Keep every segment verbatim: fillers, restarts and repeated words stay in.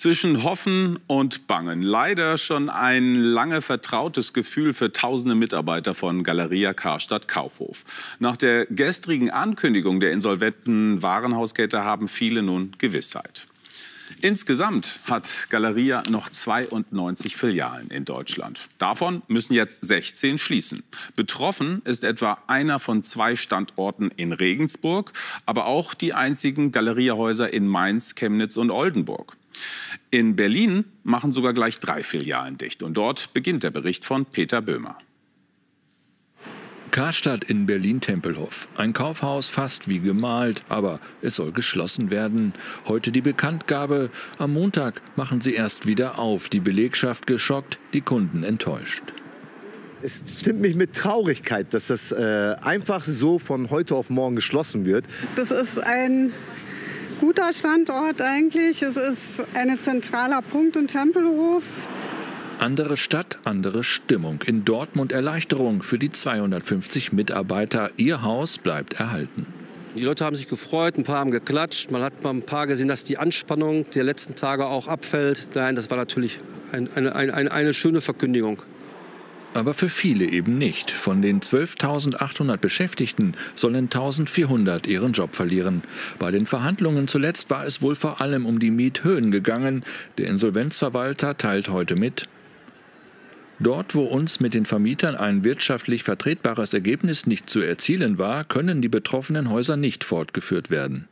Zwischen Hoffen und Bangen. Leider schon ein lange vertrautes Gefühl für tausende Mitarbeiter von Galeria Karstadt Kaufhof. Nach der gestrigen Ankündigung der insolventen Warenhauskette haben viele nun Gewissheit. Insgesamt hat Galeria noch zweiundneunzig Filialen in Deutschland. Davon müssen jetzt sechzehn schließen. Betroffen ist etwa einer von zwei Standorten in Regensburg, aber auch die einzigen Galeriahäuser in Mainz, Chemnitz und Oldenburg. In Berlin machen sogar gleich drei Filialen dicht. Und dort beginnt der Bericht von Peter Böhmer. Karstadt in Berlin-Tempelhof. Ein Kaufhaus fast wie gemalt, aber es soll geschlossen werden. Heute die Bekanntgabe. Am Montag machen sie erst wieder auf. Die Belegschaft geschockt, die Kunden enttäuscht. Es stimmt mich mit Traurigkeit, dass das äh, einfach so von heute auf morgen geschlossen wird. Das ist ein guter Standort eigentlich. Es ist ein zentraler Punkt in Tempelhof. Andere Stadt, andere Stimmung. In Dortmund Erleichterung für die zweihundertfünfzig Mitarbeiter. Ihr Haus bleibt erhalten. Die Leute haben sich gefreut, ein paar haben geklatscht. Man hat mal ein paar gesehen, dass die Anspannung der letzten Tage auch abfällt. Nein, das war natürlich ein, eine, eine, eine schöne Verkündigung. Aber für viele eben nicht. Von den zwölftausendachthundert Beschäftigten sollen eintausendvierhundert ihren Job verlieren. Bei den Verhandlungen zuletzt war es wohl vor allem um die Miethöhen gegangen. Der Insolvenzverwalter teilt heute mit: Dort, wo uns mit den Vermietern ein wirtschaftlich vertretbares Ergebnis nicht zu erzielen war, können die betroffenen Häuser nicht fortgeführt werden.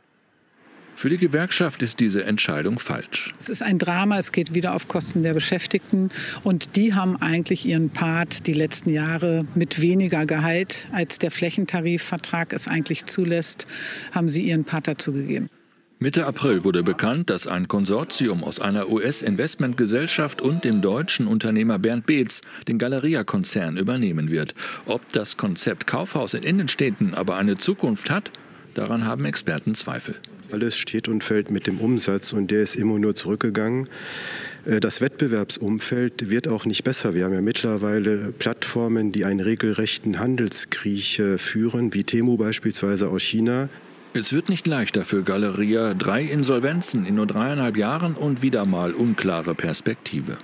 Für die Gewerkschaft ist diese Entscheidung falsch. Es ist ein Drama, es geht wieder auf Kosten der Beschäftigten. Und die haben eigentlich ihren Part die letzten Jahre mit weniger Gehalt, als der Flächentarifvertrag es eigentlich zulässt, haben sie ihren Part dazu gegeben. Mitte April wurde bekannt, dass ein Konsortium aus einer U S-Investmentgesellschaft und dem deutschen Unternehmer Bernd Beetz den Galeria-Konzern übernehmen wird. Ob das Konzept Kaufhaus in Innenstädten aber eine Zukunft hat, daran haben Experten Zweifel. Alles steht und fällt mit dem Umsatz, und der ist immer nur zurückgegangen. Das Wettbewerbsumfeld wird auch nicht besser. Wir haben ja mittlerweile Plattformen, die einen regelrechten Handelskrieg führen, wie Temu beispielsweise aus China. Es wird nicht leichter für Galeria. Drei Insolvenzen in nur dreieinhalb Jahren und wieder mal unklare Perspektive.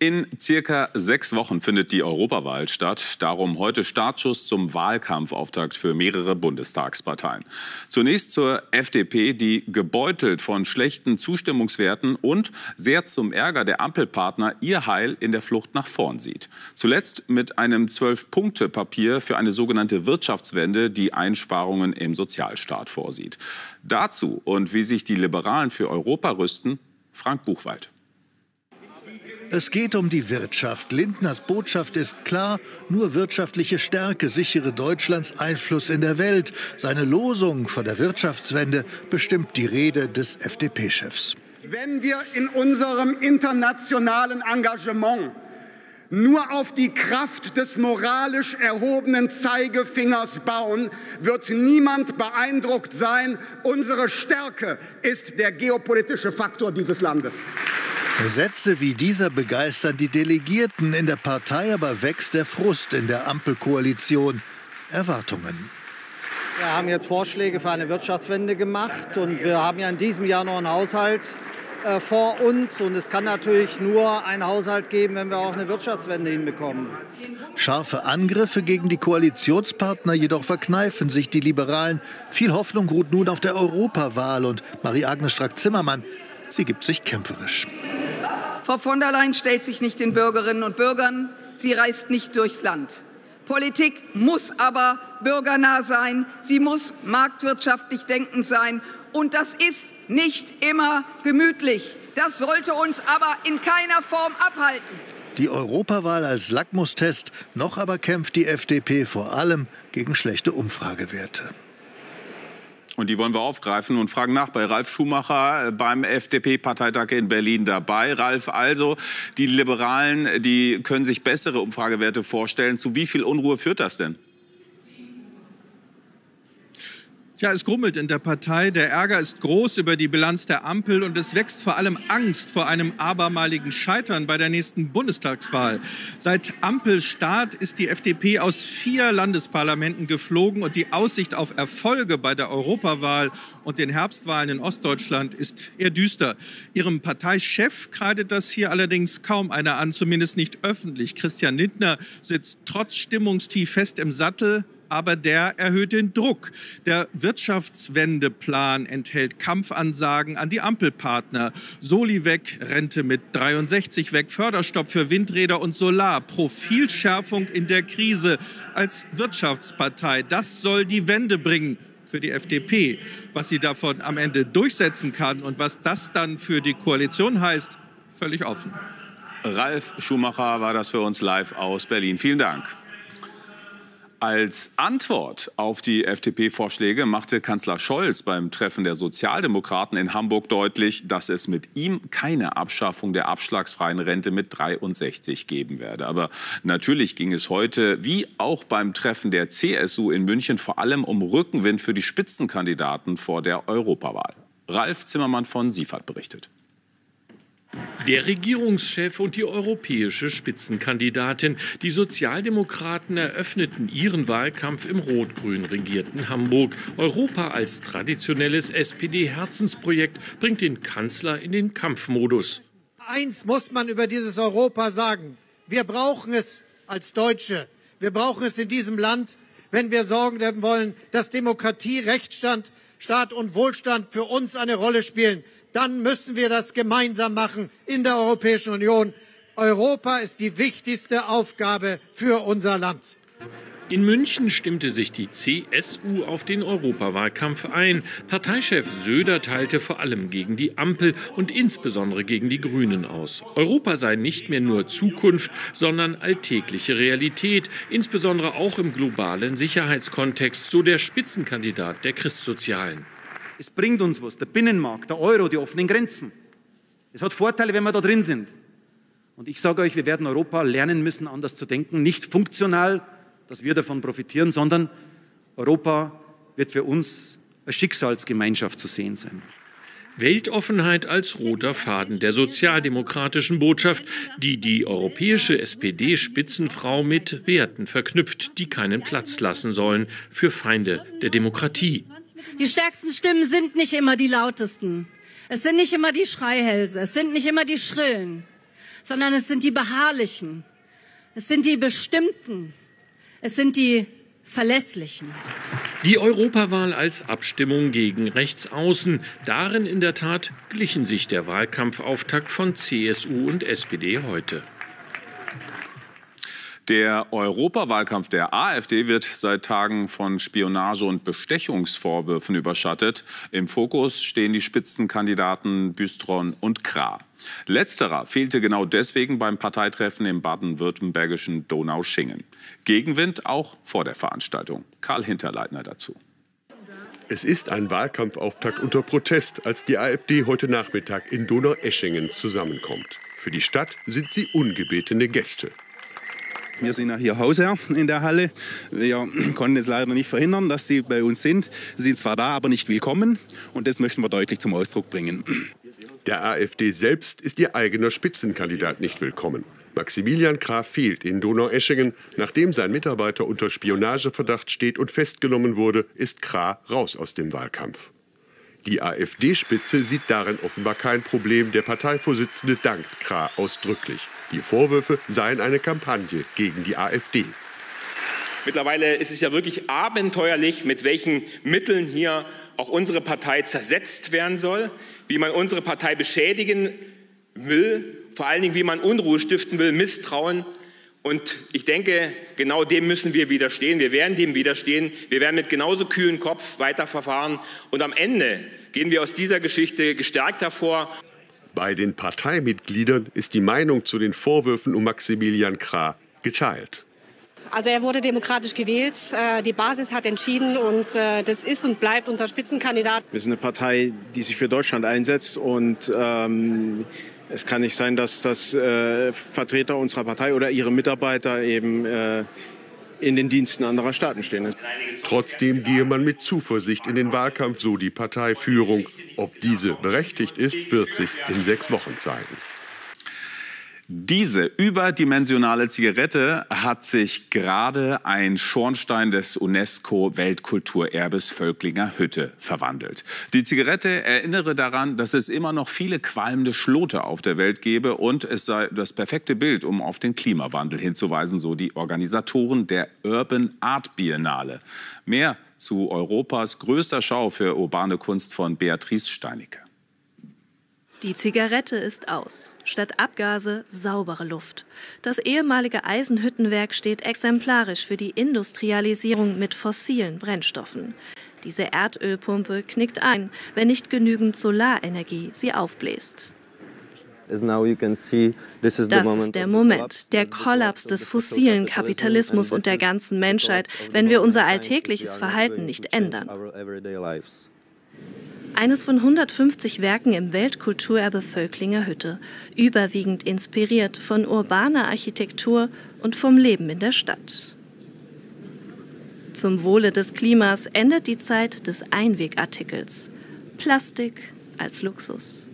In circa sechs Wochen findet die Europawahl statt. Darum heute Startschuss zum Wahlkampfauftakt für mehrere Bundestagsparteien. Zunächst zur F D P, die gebeutelt von schlechten Zustimmungswerten und sehr zum Ärger der Ampelpartner ihr Heil in der Flucht nach vorn sieht. Zuletzt mit einem Zwölf-Punkte-Papier für eine sogenannte Wirtschaftswende, die Einsparungen im Sozialstaat vorsieht. Dazu und wie sich die Liberalen für Europa rüsten, Frank Buchwald. Es geht um die Wirtschaft. Lindners Botschaft ist klar: Nur wirtschaftliche Stärke sichere Deutschlands Einfluss in der Welt. Seine Losung von der Wirtschaftswende bestimmt die Rede des F D P-Chefs. Wenn wir in unserem internationalen Engagement nur auf die Kraft des moralisch erhobenen Zeigefingers bauen, wird niemand beeindruckt sein. Unsere Stärke ist der geopolitische Faktor dieses Landes. Sätze wie dieser begeistern die Delegierten. In der Partei aber wächst der Frust in der Ampelkoalition. Erwartungen. Wir haben jetzt Vorschläge für eine Wirtschaftswende gemacht. Und wir haben ja in diesem Jahr noch einen Haushalt äh, vor uns. Und es kann natürlich nur einen Haushalt geben, wenn wir auch eine Wirtschaftswende hinbekommen. Scharfe Angriffe gegen die Koalitionspartner jedoch verkneifen sich die Liberalen. Viel Hoffnung ruht nun auf der Europawahl. Und Marie-Agnes Strack-Zimmermann, sie gibt sich kämpferisch. Frau von der Leyen stellt sich nicht den Bürgerinnen und Bürgern, sie reist nicht durchs Land. Politik muss aber bürgernah sein, sie muss marktwirtschaftlich denkend sein. Und das ist nicht immer gemütlich. Das sollte uns aber in keiner Form abhalten. Die Europawahl als Lackmustest, noch aber kämpft die F D P vor allem gegen schlechte Umfragewerte. Und die wollen wir aufgreifen und fragen nach bei Ralf Schumacher beim F D P-Parteitag in Berlin dabei. Ralf, also die Liberalen, die können sich bessere Umfragewerte vorstellen. Zu wie viel Unruhe führt das denn? Tja, es grummelt in der Partei, der Ärger ist groß über die Bilanz der Ampel und es wächst vor allem Angst vor einem abermaligen Scheitern bei der nächsten Bundestagswahl. Seit Ampelstart ist die F D P aus vier Landesparlamenten geflogen und die Aussicht auf Erfolge bei der Europawahl und den Herbstwahlen in Ostdeutschland ist eher düster. Ihrem Parteichef kreidet das hier allerdings kaum einer an, zumindest nicht öffentlich. Christian Lindner sitzt trotz Stimmungstief fest im Sattel. Aber der erhöht den Druck. Der Wirtschaftswendeplan enthält Kampfansagen an die Ampelpartner. Soli weg, Rente mit dreiundsechzig weg, Förderstopp für Windräder und Solar, Profilschärfung in der Krise als Wirtschaftspartei. Das soll die Wende bringen für die F D P. Was sie davon am Ende durchsetzen kann und was das dann für die Koalition heißt, völlig offen. Ralf Schumacher war das für uns live aus Berlin. Vielen Dank. Als Antwort auf die F D P-Vorschläge machte Kanzler Scholz beim Treffen der Sozialdemokraten in Hamburg deutlich, dass es mit ihm keine Abschaffung der abschlagsfreien Rente mit dreiundsechzig geben werde. Aber natürlich ging es heute, wie auch beim Treffen der C S U in München, vor allem um Rückenwind für die Spitzenkandidaten vor der Europawahl. Ralf Zimmermann von Siefert berichtet. Der Regierungschef und die europäische Spitzenkandidatin. Die Sozialdemokraten eröffneten ihren Wahlkampf im rot-grün regierten Hamburg. Europa als traditionelles S P D-Herzensprojekt bringt den Kanzler in den Kampfmodus. Eins muss man über dieses Europa sagen. Wir brauchen es als Deutsche. Wir brauchen es in diesem Land, wenn wir sorgen wollen, dass Demokratie, Rechtsstaat, Staat und Wohlstand für uns eine Rolle spielen. Dann müssen wir das gemeinsam machen in der Europäischen Union. Europa ist die wichtigste Aufgabe für unser Land. In München stimmte sich die C S U auf den Europawahlkampf ein. Parteichef Söder teilte vor allem gegen die Ampel und insbesondere gegen die Grünen aus. Europa sei nicht mehr nur Zukunft, sondern alltägliche Realität, insbesondere auch im globalen Sicherheitskontext, so der Spitzenkandidat der Christsozialen. Es bringt uns was, der Binnenmarkt, der Euro, die offenen Grenzen. Es hat Vorteile, wenn wir da drin sind. Und ich sage euch, wir werden Europa lernen müssen, anders zu denken. Nicht funktional, dass wir davon profitieren, sondern Europa wird für uns als Schicksalsgemeinschaft zu sehen sein. Weltoffenheit als roter Faden der sozialdemokratischen Botschaft, die die europäische S P D-Spitzenfrau mit Werten verknüpft, die keinen Platz lassen sollen für Feinde der Demokratie. Die stärksten Stimmen sind nicht immer die lautesten. Es sind nicht immer die Schreihälse, es sind nicht immer die Schrillen, sondern es sind die Beharrlichen, es sind die Bestimmten, es sind die Verlässlichen. Die Europawahl als Abstimmung gegen Rechtsaußen. Darin in der Tat glichen sich der Wahlkampfauftakt von C S U und S P D heute. Der Europawahlkampf der AfD wird seit Tagen von Spionage- und Bestechungsvorwürfen überschattet. Im Fokus stehen die Spitzenkandidaten Büstron und Krah. Letzterer fehlte genau deswegen beim Parteitreffen im baden-württembergischen Donaueschingen. Gegenwind auch vor der Veranstaltung. Karl Hinterleitner dazu. Es ist ein Wahlkampfauftakt unter Protest, als die AfD heute Nachmittag in Donaueschingen zusammenkommt. Für die Stadt sind sie ungebetene Gäste. Wir sind ja hier Hausherr in der Halle. Wir konnten es leider nicht verhindern, dass sie bei uns sind. Sie sind zwar da, aber nicht willkommen. Und das möchten wir deutlich zum Ausdruck bringen. Der AfD selbst ist ihr eigener Spitzenkandidat nicht willkommen. Maximilian Krah fehlt in Donaueschingen. Nachdem sein Mitarbeiter unter Spionageverdacht steht und festgenommen wurde, ist Krah raus aus dem Wahlkampf. Die AfD-Spitze sieht darin offenbar kein Problem. Der Parteivorsitzende dankt Krah ausdrücklich. Die Vorwürfe seien eine Kampagne gegen die AfD. Mittlerweile ist es ja wirklich abenteuerlich, mit welchen Mitteln hier auch unsere Partei zersetzt werden soll, wie man unsere Partei beschädigen will, vor allen Dingen wie man Unruhe stiften will, Misstrauen. Und ich denke, genau dem müssen wir widerstehen. Wir werden dem widerstehen. Wir werden mit genauso kühlen Kopf weiterverfahren. Und am Ende gehen wir aus dieser Geschichte gestärkt hervor. Bei den Parteimitgliedern ist die Meinung zu den Vorwürfen um Maximilian Krah geteilt. Also er wurde demokratisch gewählt, die Basis hat entschieden und das ist und bleibt unser Spitzenkandidat. Wir sind eine Partei, die sich für Deutschland einsetzt und ähm, es kann nicht sein, dass das äh, Vertreter unserer Partei oder ihre Mitarbeiter eben äh, in den Diensten anderer Staaten stehen. Trotzdem gehe man mit Zuversicht in den Wahlkampf, so die Parteiführung. Ob diese berechtigt ist, wird sich in sechs Wochen zeigen. Diese überdimensionale Zigarette hat sich gerade ein Schornstein des UNESCO-Weltkulturerbes Völklinger Hütte verwandelt. Die Zigarette erinnere daran, dass es immer noch viele qualmende Schlote auf der Welt gebe und es sei das perfekte Bild, um auf den Klimawandel hinzuweisen, so die Organisatoren der Urban Art Biennale. Mehr zu Europas größter Schau für urbane Kunst von Beatrice Steinecke. Die Zigarette ist aus. Statt Abgase saubere Luft. Das ehemalige Eisenhüttenwerk steht exemplarisch für die Industrialisierung mit fossilen Brennstoffen. Diese Erdölpumpe knickt ein, wenn nicht genügend Solarenergie sie aufbläst. Das ist der Moment, der Kollaps des fossilen Kapitalismus und der ganzen Menschheit, wenn wir unser alltägliches Verhalten nicht ändern. Eines von hundertfünfzig Werken im Weltkulturerbe Völklinger Hütte, überwiegend inspiriert von urbaner Architektur und vom Leben in der Stadt. Zum Wohle des Klimas endet die Zeit des Einwegartikels. Plastik als Luxus.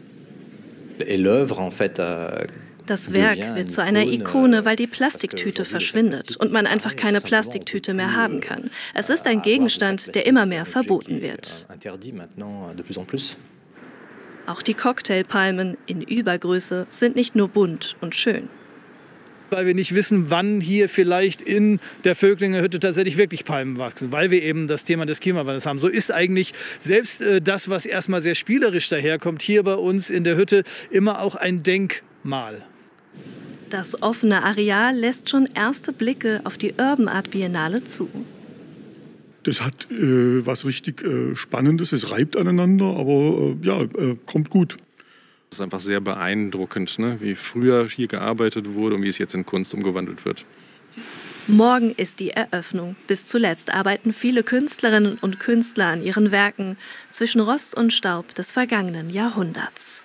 Das Werk wird zu einer Ikone, weil die Plastiktüte verschwindet und man einfach keine Plastiktüte mehr haben kann. Es ist ein Gegenstand, der immer mehr verboten wird. Auch die Cocktailpalmen in Übergröße sind nicht nur bunt und schön. Weil wir nicht wissen, wann hier vielleicht in der Völklinger Hütte tatsächlich wirklich Palmen wachsen, weil wir eben das Thema des Klimawandels haben. So ist eigentlich selbst das, was erstmal sehr spielerisch daherkommt, hier bei uns in der Hütte immer auch ein Denkmal. Das offene Areal lässt schon erste Blicke auf die Urban Art Biennale zu. Das hat äh, was richtig äh, Spannendes, es reibt aneinander, aber äh, ja, äh, kommt gut. Das ist einfach sehr beeindruckend, ne? Wie früher hier gearbeitet wurde und wie es jetzt in Kunst umgewandelt wird. Morgen ist die Eröffnung. Bis zuletzt arbeiten viele Künstlerinnen und Künstler an ihren Werken zwischen Rost und Staub des vergangenen Jahrhunderts.